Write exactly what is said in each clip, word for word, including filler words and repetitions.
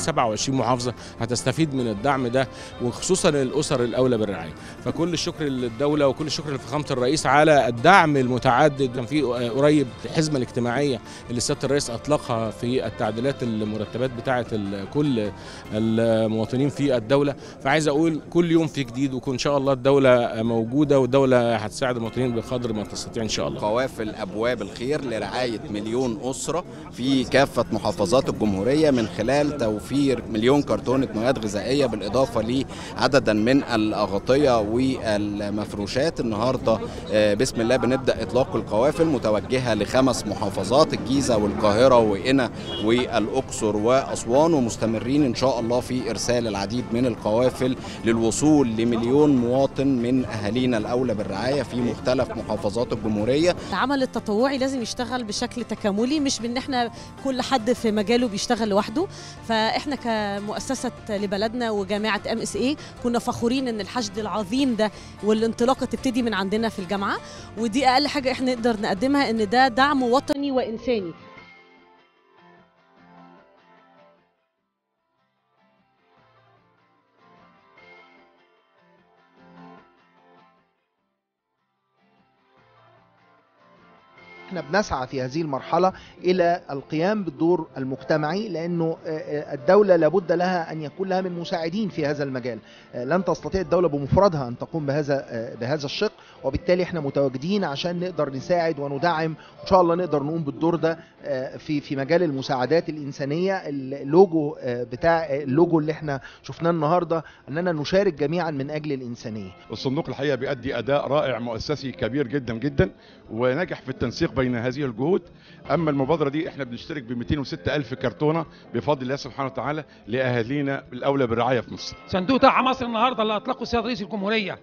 سبعة وعشرين محافظه هتستفيد من الدعم ده، وخصوصا الاسر الاولى بالرعايه. فكل الشكر للدوله وكل الشكر لفخامه الرئيس على الدعم المتعدد. كان في قريب الحزمه الاجتماعيه اللي سياده الرئيس اطلقها في التعديلات المرتبات بتاعه كل المواطنين في الدوله، فعايز اقول كل يوم في جديد، وان شاء الله الدوله موجوده والدوله هتساعد المواطنين بقدر ما تستطيع ان شاء الله. قوافل ابواب الخير لرعايه مليون اسره في كافه محافظات الجمهوريه من خلال توفير مليون كرتونه مواد غذائيه بالاضافه لعددا من الاغطيه والمفروشات. النهارده بسم الله بنبدا اطلاق القوافل متوجهه لخمس محافظات: الجيزه والقاهره وقنا والاقصر واسوان، ومستمرين ان شاء الله في ارسال العديد من القوافل للوصول لمليون مواطن من اهالينا الاولى بالرعايه في مختلف محافظات الجمهوريه. العمل التطوعي لازم يشتغل بشكل تكاملي، مش بان احنا كل حد في مجاله بيشتغل لوحده. فاحنا كمؤسسه لبلدنا وجامعه إم إس إيه كنا فخورين ان الحشد العظيم ده والانطلاقه تبتدي من عندنا في الجامعه، ودي اقل حاجه احنا نقدر نقدمها، ان ده دعم وطني وانساني. احنا بنسعى في هذه المرحلة إلى القيام بالدور المجتمعي، لأنه الدولة لابد لها أن يكون لها من مساعدين في هذا المجال. لن تستطيع الدولة بمفردها أن تقوم بهذا بهذا الشق، وبالتالي احنا متواجدين عشان نقدر نساعد وندعم، وإن شاء الله نقدر نقوم بالدور ده في في مجال المساعدات الإنسانية. اللوجو بتاع اللوجو اللي احنا شفناه النهاردة أننا نشارك جميعا من أجل الإنسانية. الصندوق الحقيقة بيؤدي أداء رائع مؤسسي كبير جدا جدا، ونجح في التنسيق بين هذه الجهود. اما المبادره دي احنا بنشترك ب مئتين وستة ألف كرتونه بفضل الله سبحانه وتعالى لاهالينا الاولى بالرعايه في مصر. صندوق تحيا مصر النهارده اللي اطلقه سياده رئيس الجمهوريه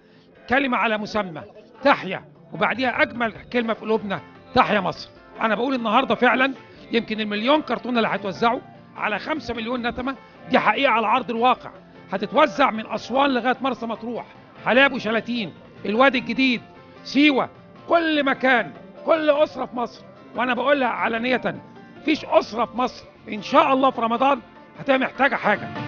كلمه على مسمى: تحيا، وبعديها اجمل كلمه في قلوبنا: تحيا مصر. انا بقول النهارده فعلا يمكن المليون كرتونه اللي هيتوزعوا على خمسة مليون نتمه دي حقيقه على عرض الواقع، هتتوزع من اسوان لغايه مرسى مطروح، حلايب و شلاتين، الوادي الجديد، سيوه، كل مكان، كل اسره في مصر. وانا بقولها علانيه، مفيش اسره في مصر ان شاء الله في رمضان هتبقى محتاجه حاجه.